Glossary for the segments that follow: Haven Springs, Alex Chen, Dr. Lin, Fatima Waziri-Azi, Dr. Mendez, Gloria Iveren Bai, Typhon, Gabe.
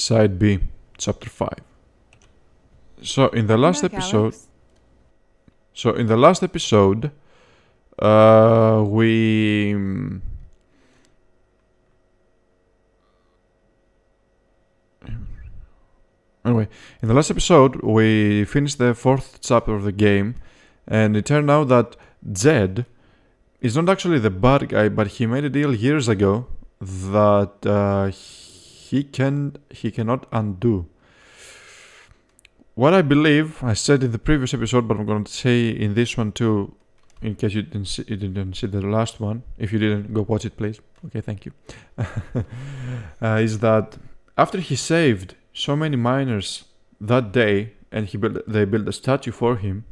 Side B, Chapter 5. So in the last episode, we finished the 4th chapter of the game, and it turned out that Zed is not actually the bad guy, but he made a deal years ago that he cannot undo. What I believe, I said in the previous episode, but I'm going to say in this one too, in case you didn't see the last one. If you didn't, go watch it, please. Okay, thank you. Is that after he saved so many miners that day, and they built a statue for him,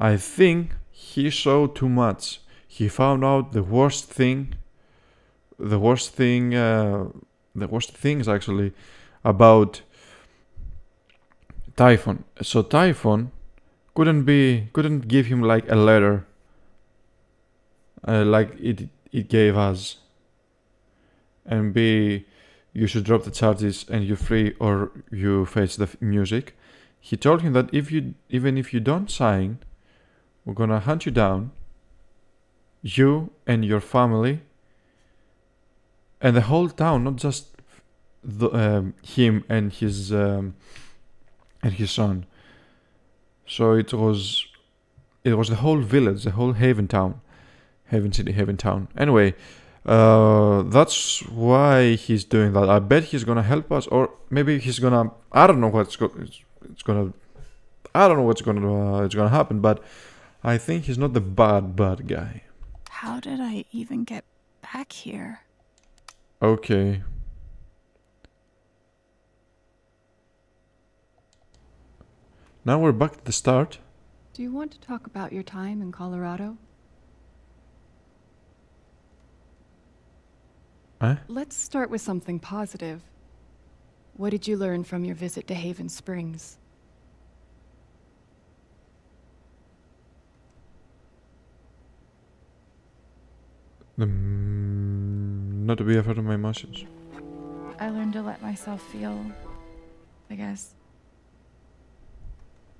I think he saw too much. He found out the worst things actually about Typhon. So Typhon couldn't give him like a letter, like it gave us, and be, you should drop the charges and you're free, or you face the music. He told him that even if you don't sign, we're gonna hunt you down, you and your family, and the whole town, not just him and his son. So it was the whole village, the whole Haven town, Haven City, Haven town. Anyway. That's why he's doing that. I bet he's gonna help us, or maybe he's gonna, I don't know what's gonna happen, but I think he's not the bad guy. How did I even get back here? Okay. Now we're back at the start. Do you want to talk about your time in Colorado? Let's start with something positive. What did you learn from your visit to Haven Springs? Not to be afraid of my emotions. I learned to let myself feel, I guess.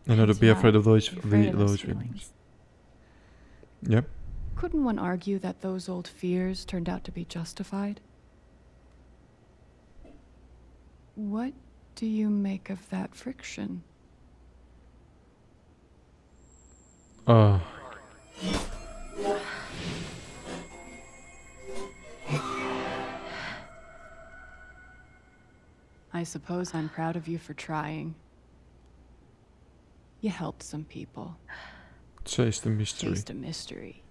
And not to be afraid of those feelings. Yep. Couldn't one argue that those old fears turned out to be justified? What do you make of that friction? I suppose I'm proud of you for trying. You helped some people. Chase the mystery. Chase the mystery.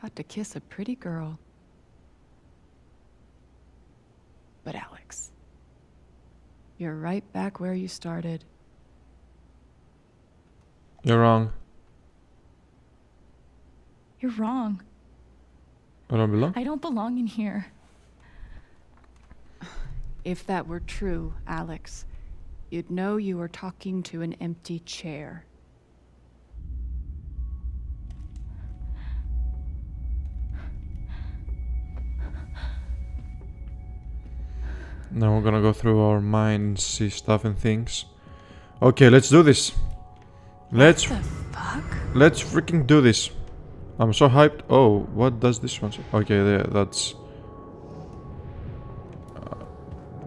Got to kiss a pretty girl. But Alex, you're right back where you started. You're wrong. You're wrong. I don't belong? I don't belong in here. If that were true, Alex, you'd know you were talking to an empty chair. Now we're gonna go through our mind and see stuff and things. Okay, let's do this. What the fuck? Let's freaking do this. I'm so hyped. Oh, what does this one say? Okay, there, that's...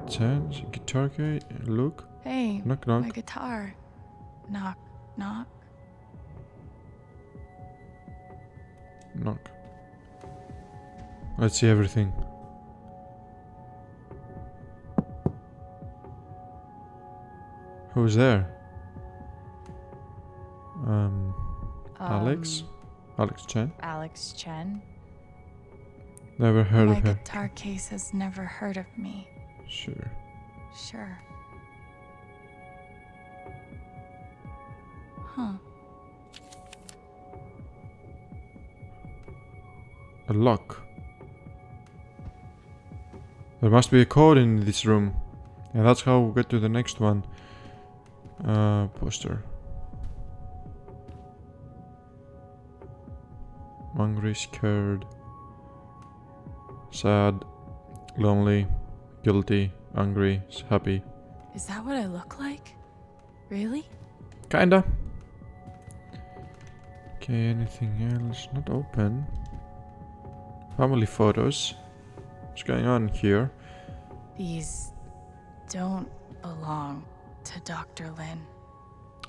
change, guitar key, look. Hey, knock, knock. My guitar. Knock, knock. Knock. Let's see everything. Who's there? Alex? Alex Chen? Alex Chen? Never heard of her. My guitar case has never heard of me. Sure. Sure. Huh. A lock. There must be a code in this room. And that's how we'll get to the next one. Poster. Hungry, scared, sad, lonely, guilty, angry, she's happy. Is that what I look like? Really? Kinda. Okay, anything else? Not open. Family photos. What's going on here? These don't belong to Dr. Lin.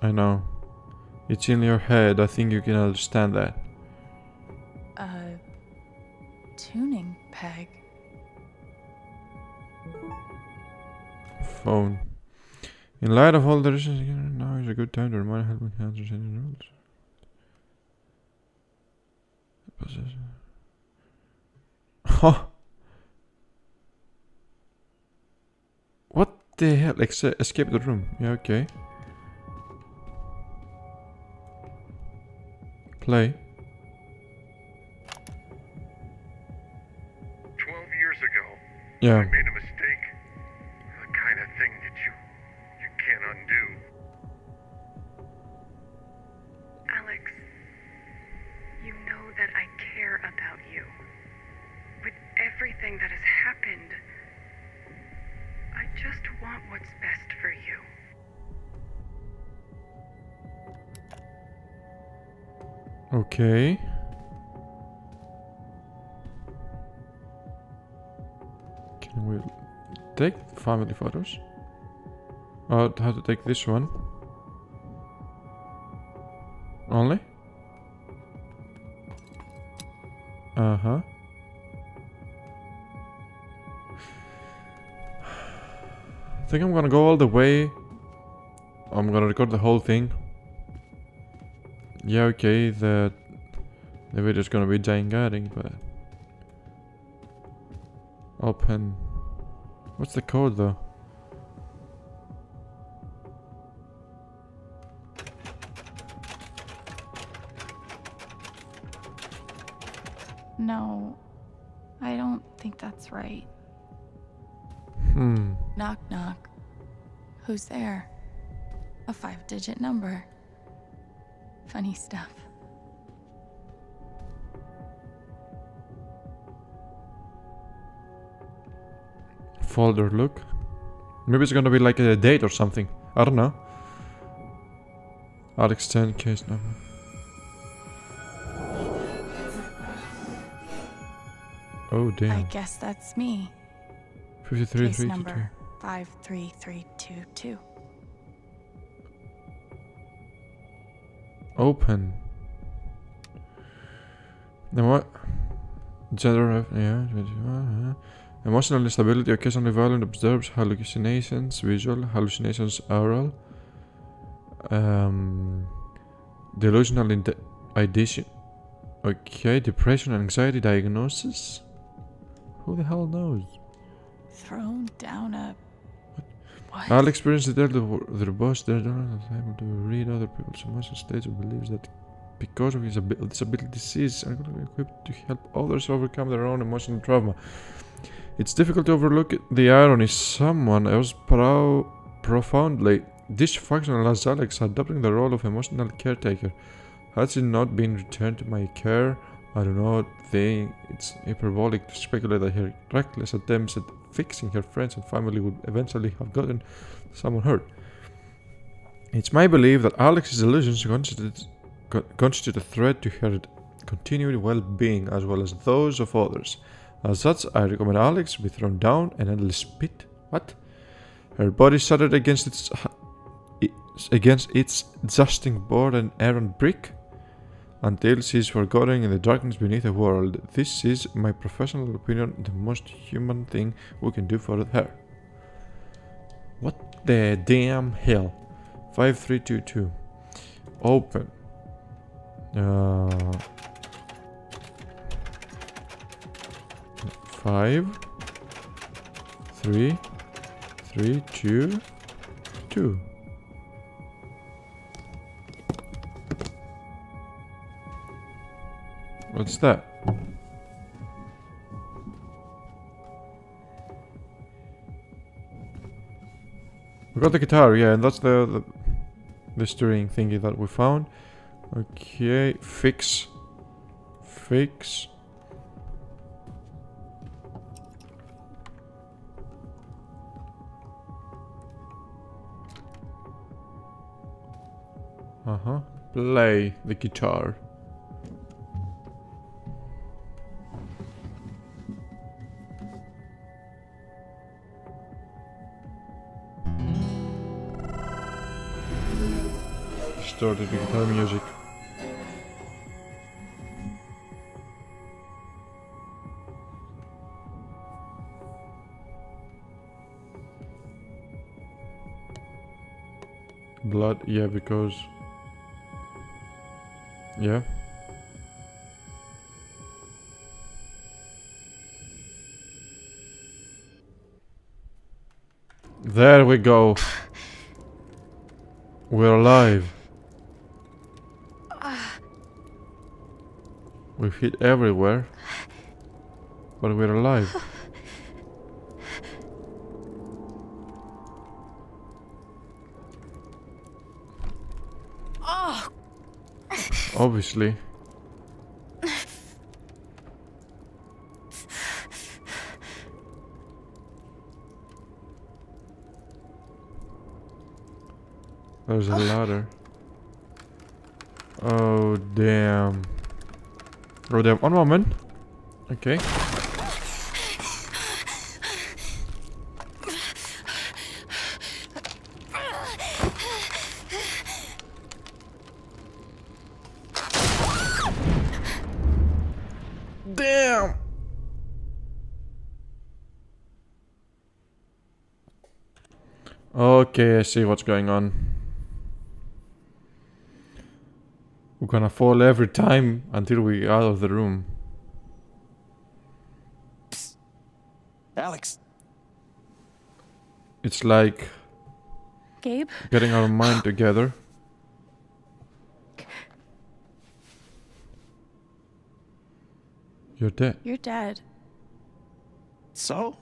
I know. It's in your head. I think you can understand that. A tuning peg. Phone. In light of all the reasons, now is a good time to remind helping hands and any rules. Huh? What the hell? Escape the room. Yeah, okay. Play. 12 years ago, yeah. I made a mistake. The kind of thing that you can't undo. Alex, you know that I care about you. With everything that has happened, I just want what's best for you. Okay. Can we take family photos? Or how to take this one? Only? Uh-huh. I think I'm gonna go all the way. I'm gonna record the whole thing. Yeah, okay, the video's gonna be gigantic, but... Open... What's the code, though? No, I don't think that's right. Knock, knock. Who's there? A 5-digit number. Funny stuff. Folder look. Maybe it's gonna be like a date or something. I don't know. Alex Chen case number. Oh damn. I guess that's me. 53 case number 53322. Open. Then what? Gender, yeah. Emotional instability, occasionally violent, observes hallucinations, visual, hallucinations, oral, delusional ideation. Okay, depression, anxiety, diagnosis. Who the hell knows? Thrown down a. What? I'll experience it there, the boss there, not able to read other people's emotional states, and believes that because of his disability disease are going to be equipped to help others overcome their own emotional trauma. It's difficult to overlook the irony. Someone else profoundly dysfunctional as Alex adopting the role of emotional caretaker. Had she not been returned to my care, I do not think it's hyperbolic to speculate that her reckless attempts at fixing her friends and family would eventually have gotten someone hurt. It's my belief that Alex's illusions constitute a threat to her continued well-being as well as those of others. As such, I recommend Alex be thrown down an endless pit. What? Her body shattered against its adjusting board and iron brick. Until she is forgotten in the darkness beneath the world. This is, my professional opinion, the most human thing we can do for her. What the damn hell? 5322. Open. Five. 3 3 2 2. What's that? We got the guitar, yeah, and that's the steering thingy that we found. Okay, fix. Fix. Uh-huh. Play the guitar. Started the guitar music. Blood, yeah, because... Yeah. There we go. We're alive. We've hit everywhere, but we're alive. Obviously. There's a ladder. Oh damn. Oh damn, one moment. Okay. Okay, I see what's going on. We're gonna fall every time until we're out of the room. Psst. Alex. It's like... Gabe? Getting our mind together. You're dead. You're dead. So?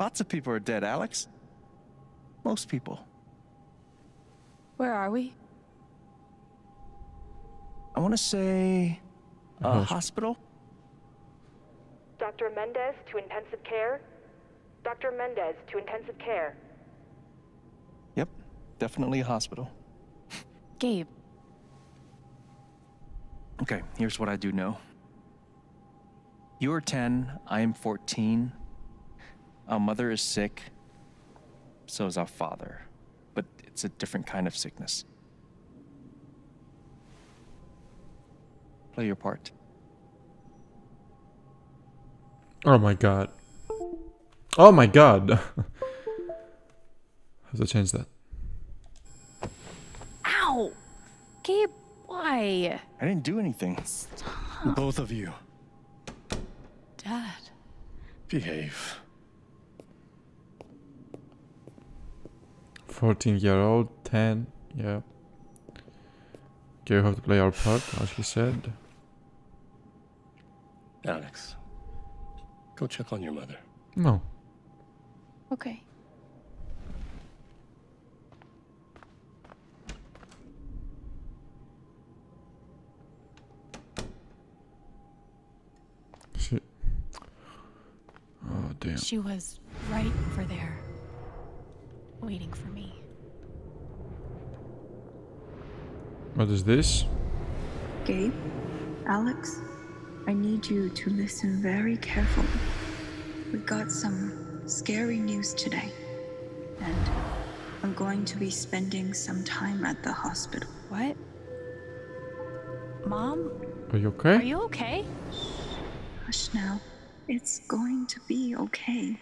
Lots of people are dead, Alex. Most people. Where are we? I want to say... a hospital? Dr. Mendez to intensive care. Dr. Mendez to intensive care. Yep. Definitely a hospital. Gabe. Okay, here's what I do know. You're 10, I am 14. Our mother is sick. So is our father, but it's a different kind of sickness. Play your part. Oh my god. Oh my god. Have to change that. Ow! Gabe, why? I didn't do anything. Stop. Both of you. Dad. Behave. 14-year-old, 10, yeah. Okay, we have to play our part, as he said. Alex, go check on your mother. No. Okay. She... Oh, damn. She was right over there. Waiting for me. What is this? Gabe, Alex, I need you to listen very carefully. We got some scary news today, and I'm going to be spending some time at the hospital. What? Mom? Are you okay? Are you okay? Hush now. It's going to be okay.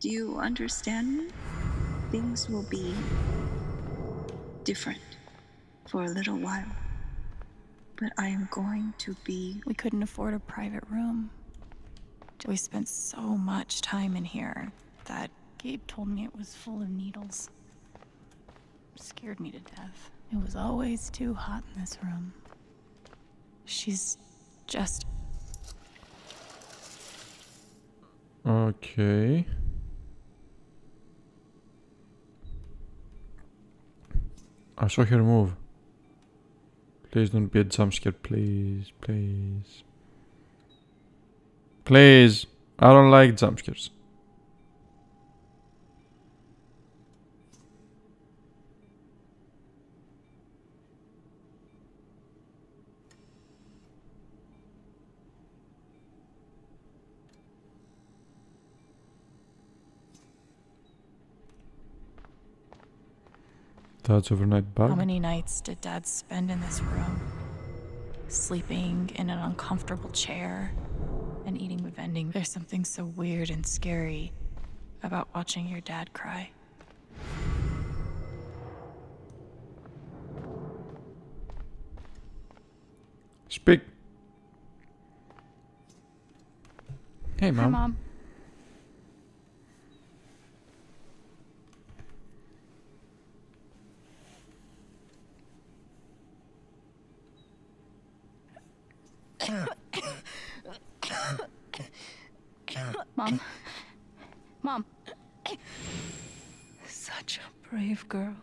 Do you understand me? Things will be different for a little while, but I am going to be... We couldn't afford a private room. We spent so much time in here that Gabe told me it was full of needles. It scared me to death. It was always too hot in this room. She's just... Okay... I saw her move. Please don't be a jump scare, please, please. Please! I don't like jump scares. Dad's overnight bag? How many nights did Dad spend in this room? Sleeping in an uncomfortable chair and eating with ending. There's something so weird and scary about watching your dad cry. Speak. Hey, Mom. Hi, Mom. Mom. Mom. Such a brave girl.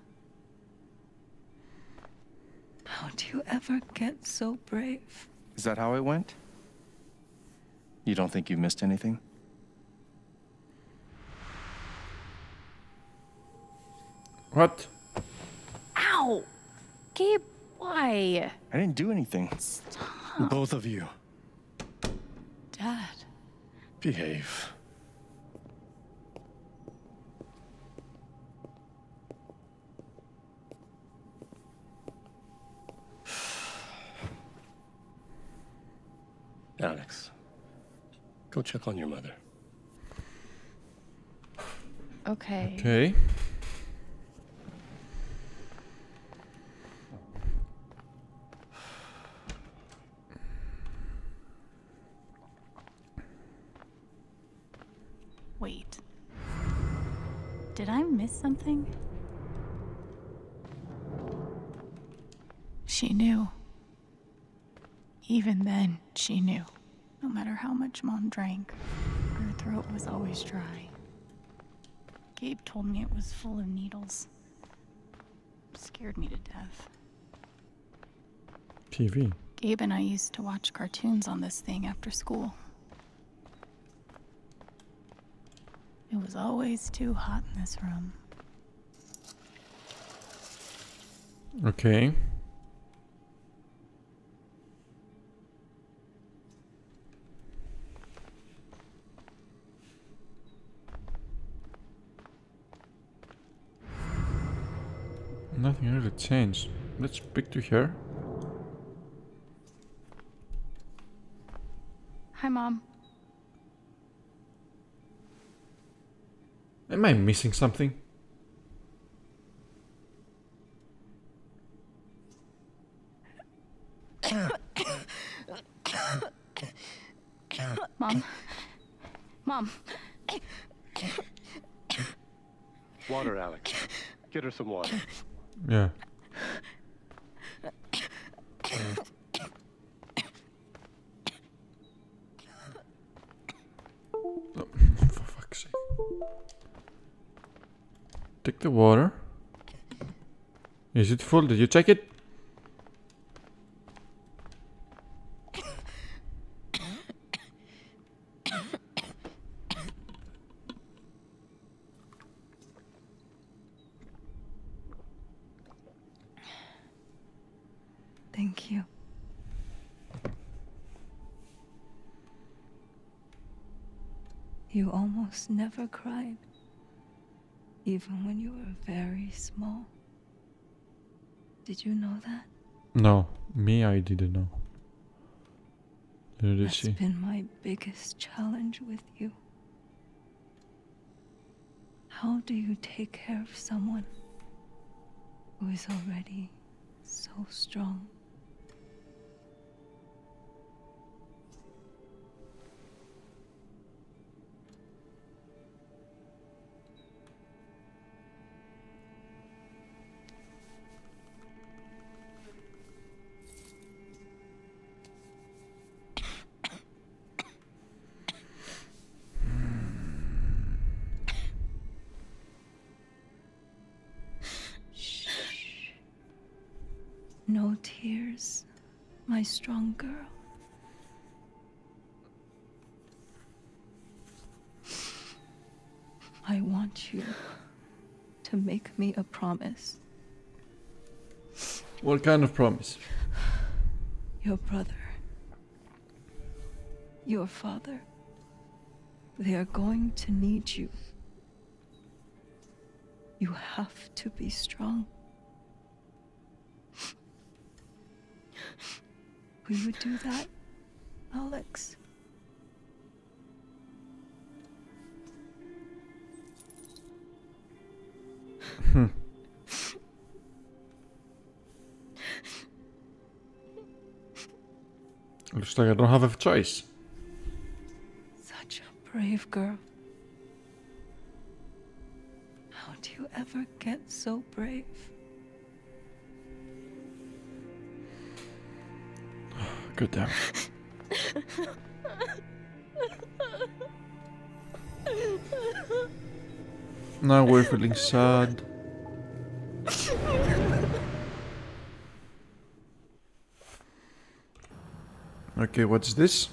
How do you ever get so brave? Is that how it went? You don't think you missed anything? What? Ow! Gabe, why? I didn't do anything. Stop. Both of you. Dad. Behave. Alex, go check on your mother. Okay. Okay. Wait. Did I miss something? She knew. Even then, she knew. No matter how much Mom drank, her throat was always dry. Gabe told me it was full of needles. It scared me to death. TV. Gabe and I used to watch cartoons on this thing after school. It was always too hot in this room. Okay. Nothing really changed. Let's speak to her. Hi, Mom. Am I missing something? Mom. Mom. Water, Alex. Get her some water. Yeah. Oh, for fuck's sake. Take the water. Is it full? Did you check it? Thank you. You almost never cried, even when you were very small. Did you know that? No, me, I didn't know. That's been my biggest challenge with you. How do you take care of someone who is already so strong? No tears, my strong girl. I want you to make me a promise. What kind of promise? Your brother, your father, they are going to need you. You have to be strong. we would do that, Alex? Looks like I don't have a choice. Such a brave girl. How do you ever get so brave? Good damn. Now we're feeling sad. Okay, what's this?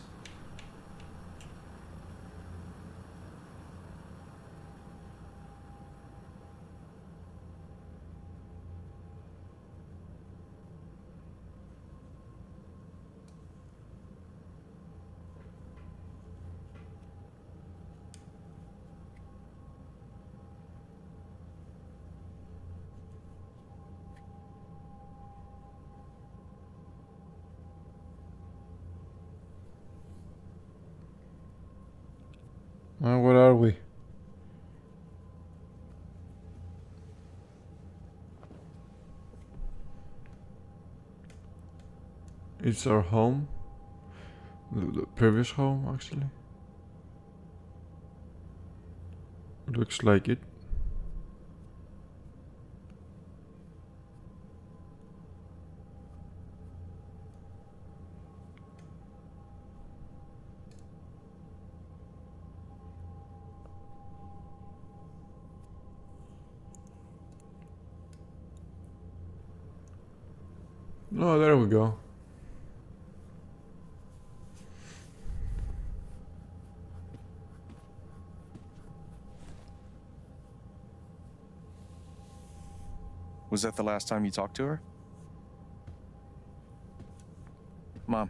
Where are we? It's our home. The previous home, actually. Looks like it. Oh, there we go. Was that the last time you talked to her? Mom.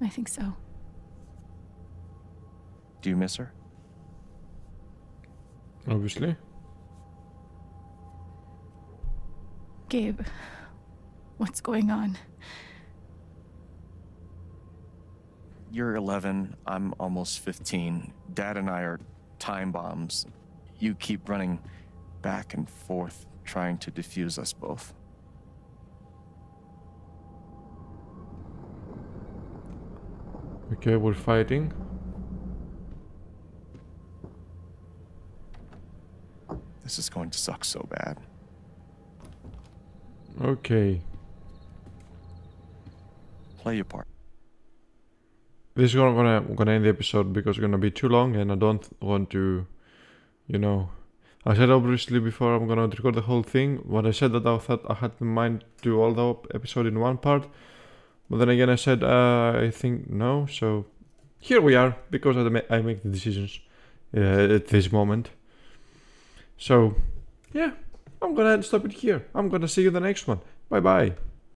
I think so. Do you miss her? Obviously. Gabe, what's going on? You're 11, I'm almost 15. Dad and I are time bombs. You keep running back and forth, trying to defuse us both. Okay, we're fighting. This is going to suck so bad. Okay. Play your part. This is gonna end the episode because it's gonna be too long, and I don't want to, you know. I said obviously before I'm gonna record the whole thing, but I said that I thought I had in mind to do all the episode in one part. But then again, I said I think no, so here we are because I make the decisions at this moment. So, yeah, I'm gonna stop it here. I'm gonna see you the next one. Bye-bye.